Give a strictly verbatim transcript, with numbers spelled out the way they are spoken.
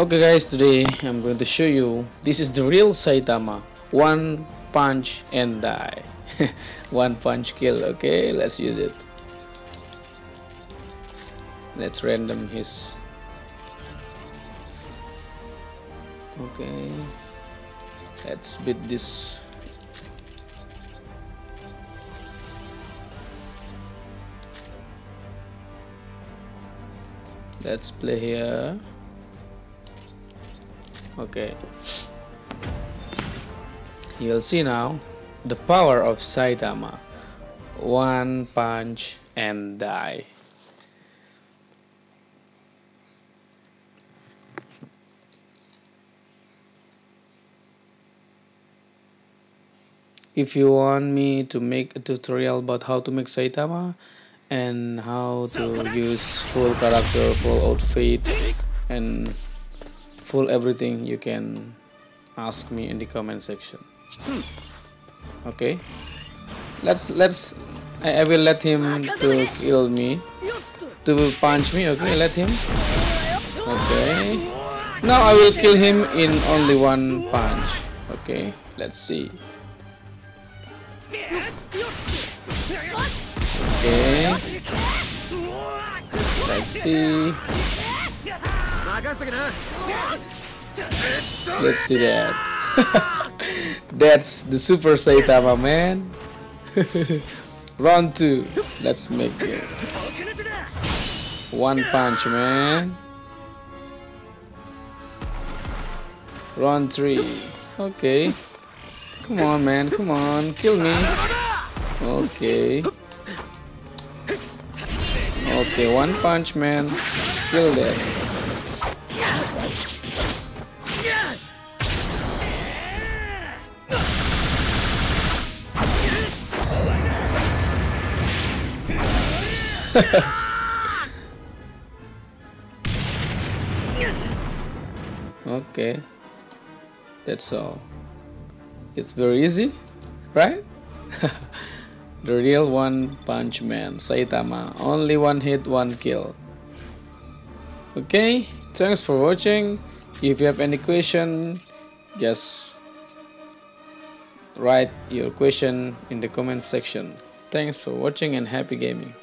Okay guys, today I'm going to show you, this is the real Saitama, one punch and die. One punch kill. Okay, let's use it. Let's random his. Okay, let's beat this. Let's play here. Okay, you'll see now the power of Saitama, one punch and die. If you want me to make a tutorial about how to make Saitama and how to use full character, full outfit and full everything, you can ask me in the comment section. Okay, let's let's I, I will let him to kill me, to punch me. Okay, let him. Okay, now I will kill him in only one punch. Okay, let's see. Okay, let's see. Let's see that. That's the Super Saitama, man. Round two. Let's make it one punch, man. Round three. Okay. Come on, man. Come on. Kill me. Okay. Okay. One punch, man. Kill that. Okay, that's all. It's very easy, right? The real one punch man, Saitama. Only one hit, one kill. Okay, thanks for watching. If you have any question, just write your question in the comment section. Thanks for watching and happy gaming.